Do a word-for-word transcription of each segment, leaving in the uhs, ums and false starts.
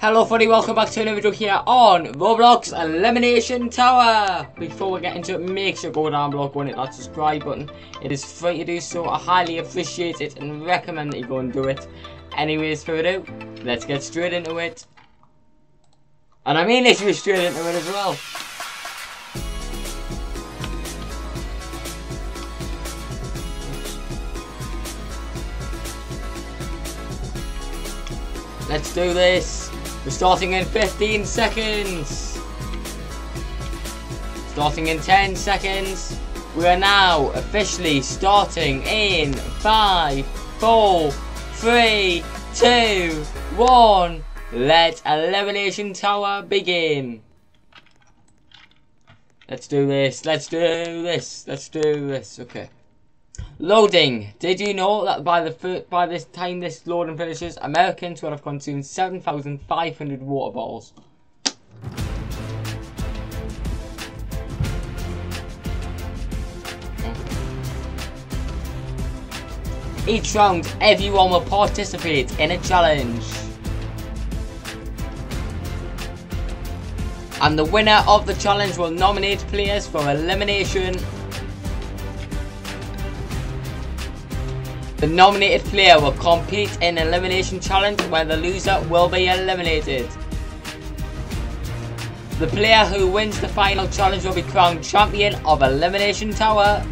Hello everybody, welcome back to another video here on Roblox Elimination Tower. Before we get into it, make sure you go down below, go and hit that subscribe button. It is free to do so, I highly appreciate it and recommend that you go and do it. Anyways, further ado, let's get straight into it. And I mean literally straight into it as well. Let's do this. We're starting in fifteen seconds. Starting in ten seconds. We are now officially starting in five, four, three, two, one. Let Elimination Tower begin. Let's do this. Let's do this. Let's do this. Okay. Loading. Did you know that by the by this time this loading finishes, Americans will have consumed seven thousand five hundred water bottles? Each round, everyone will participate in a challenge, and the winner of the challenge will nominate players for elimination. The nominated player will compete in an elimination challenge where the loser will be eliminated. The player who wins the final challenge will be crowned champion of Elimination Tower.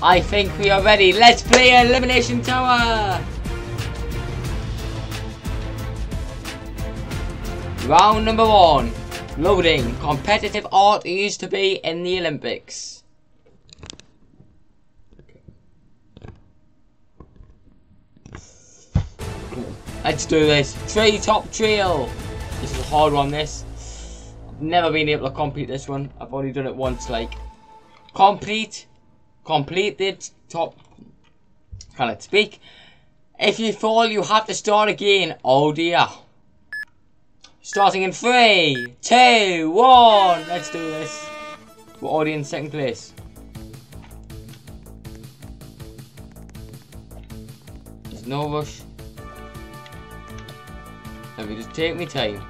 I think we are ready. Let's play Elimination Tower! Round number one. Loading. Competitive art used to be in the Olympics. Let's do this. Tree top trail. This is a hard one, this. I've never been able to complete this one. I've only done it once, like. Complete. Completed. Top. Can't speak. If you fall, you have to start again. Oh dear. Starting in three, two, one. Let's do this. We're already in second place. There's no rush. Let me just take my time.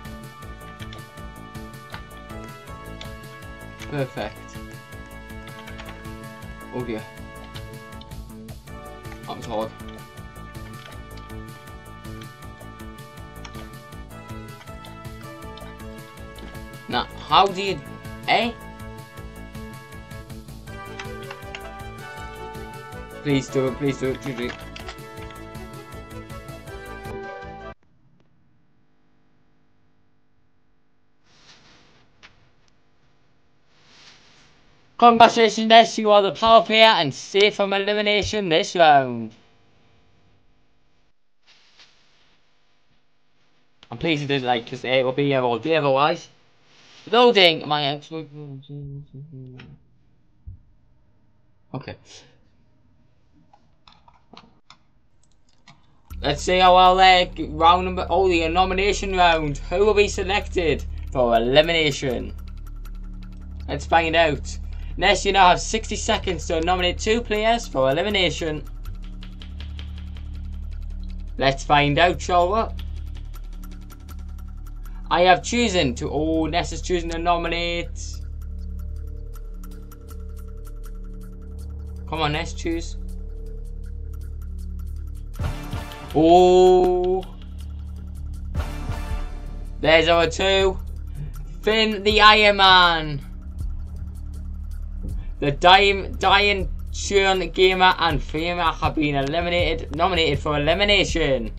Perfect. Oh dear. That was hard. Now, how do you... Eh? Please do it, please do it, do it. Congratulations, Ness, you are the power player and safe from elimination this round. I'm pleased you did like, because it will be here all day otherwise. Loading my ex. Okay. Let's see how our uh, round number. Oh, the nomination round. Who will be selected for elimination? Let's find out. Next, you now have sixty seconds to nominate two players for elimination. Let's find out, shall we? I have chosen to... Oh, Ness is choosing to nominate. Come on, Ness, choose. Oh. There's our two. Finn the Iron Man. The Dying Churn Gamer and Famer have been eliminated, nominated for elimination.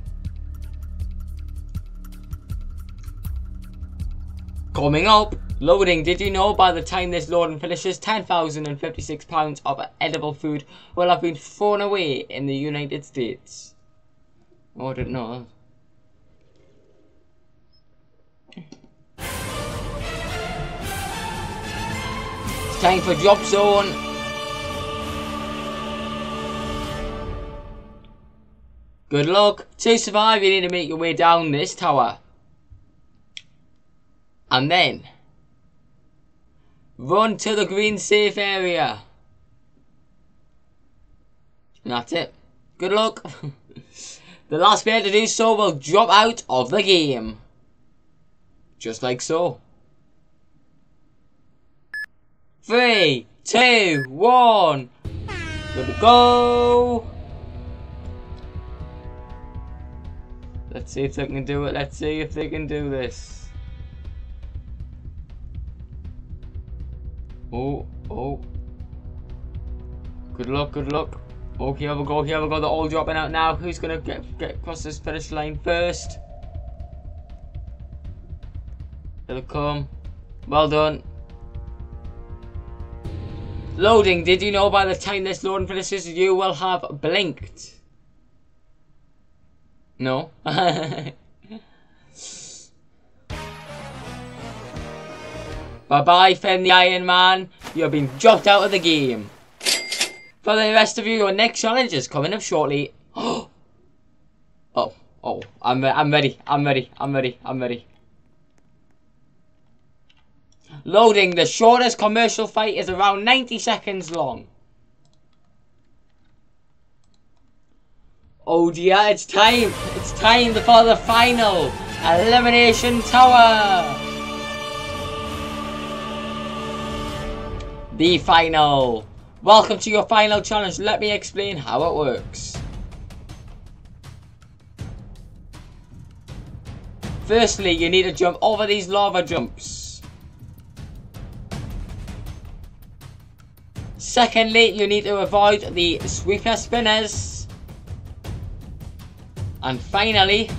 Coming up, loading. Did you know by the time this loading finishes, ten thousand fifty-six pounds of edible food will have been thrown away in the United States? Oh, I didn't know that. Time for Job Zone. Good luck. To survive, you need to make your way down this tower. And then run to the green safe area. And that's it. Good luck. The last player to do so will drop out of the game. Just like so. Three, two, one. Let's go. Let's see if they can do it. Let's see if they can do this. Oh, oh. Good luck, good luck. Oh, here we go, here we go. They're all dropping out now. Who's going to get, get across this finish line first? It'll come. Well done. Loading. Did you know by the time this loading finishes, you will have blinked? No. Bye-bye, Finn the Iron Man. You've been dropped out of the game. For the rest of you, your next challenge is coming up shortly. Oh. Oh. Oh. I'm, re I'm ready. I'm ready. I'm ready. I'm ready. Loading. The shortest commercial fight is around ninety seconds long. Oh dear, it's time! It's time for the final Elimination Tower! The final! Welcome to your final challenge. Let me explain how it works. Firstly, you need to jump over these lava jumps. Secondly, you need to avoid the sweeper spinners. And finally,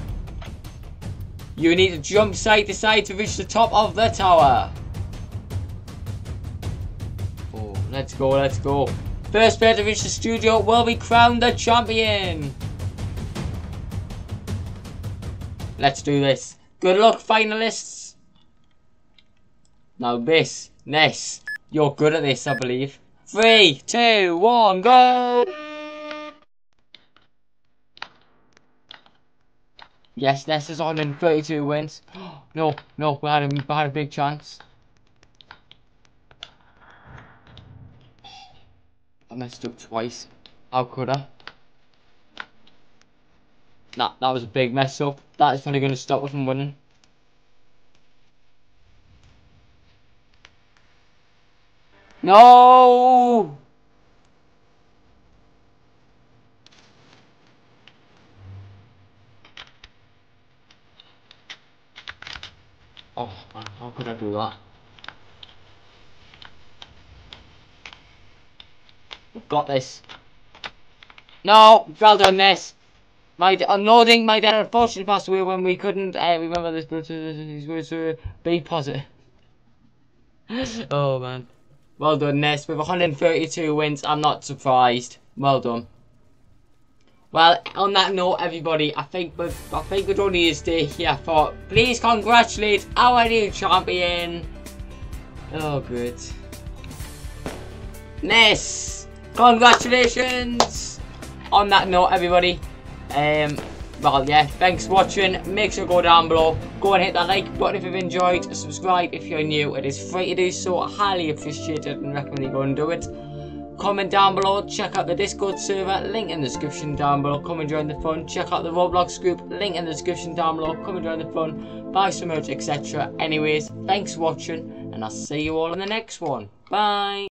you need to jump side to side to reach the top of the tower. Oh, let's go, let's go. First player to reach the studio will be crowned the champion. Let's do this. Good luck, finalists. Now this, Ness, you're good at this, I believe. Three, two, one, go! Yes, Ness is on in thirty-two wins. No, no, we had a, we had a big chance. I messed up twice. How could I? Nah, that was a big mess up. That is probably going to stop us from winning. No! Oh man, how could I do that? Got this. No, well done, Ness. My unloading, my dad unfortunately passed away when we couldn't uh, remember this, but these words were be positive. Oh man. Well done, Ness. With one hundred thirty-two wins, I'm not surprised. Well done. Well, on that note, everybody, I think we're, I think we're done here today. Yeah, for please congratulate our new champion. Oh, good. Ness, congratulations. On that note, everybody. Um, well, yeah, thanks for watching. Make sure you go down below. Go and hit that like button if you've enjoyed. Subscribe if you're new. It is free to do so. Highly appreciated and recommend you go and do it. Comment down below, check out the Discord server, link in the description down below, come and join the fun. Check out the Roblox group, link in the description down below, come and join the fun, buy some merch, et cetera. Anyways, thanks for watching, and I'll see you all in the next one. Bye!